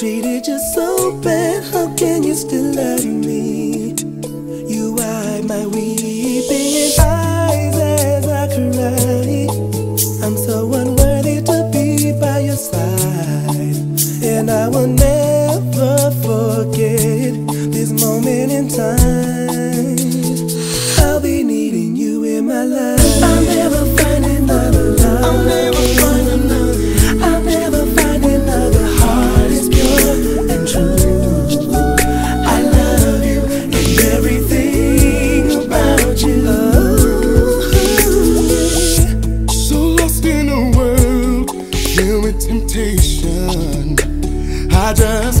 treated you so bad, how can you still love me? You are my weeping eyes as I cry. I'm so unworthy to be by your side, and I will never forget this moment in time. I'll be needing you in my life. I'll never find another love. I'll never find another. I'll never find another heart as pure and true. I love you and everything about you. Oh. So lost in a world filled with temptation, I just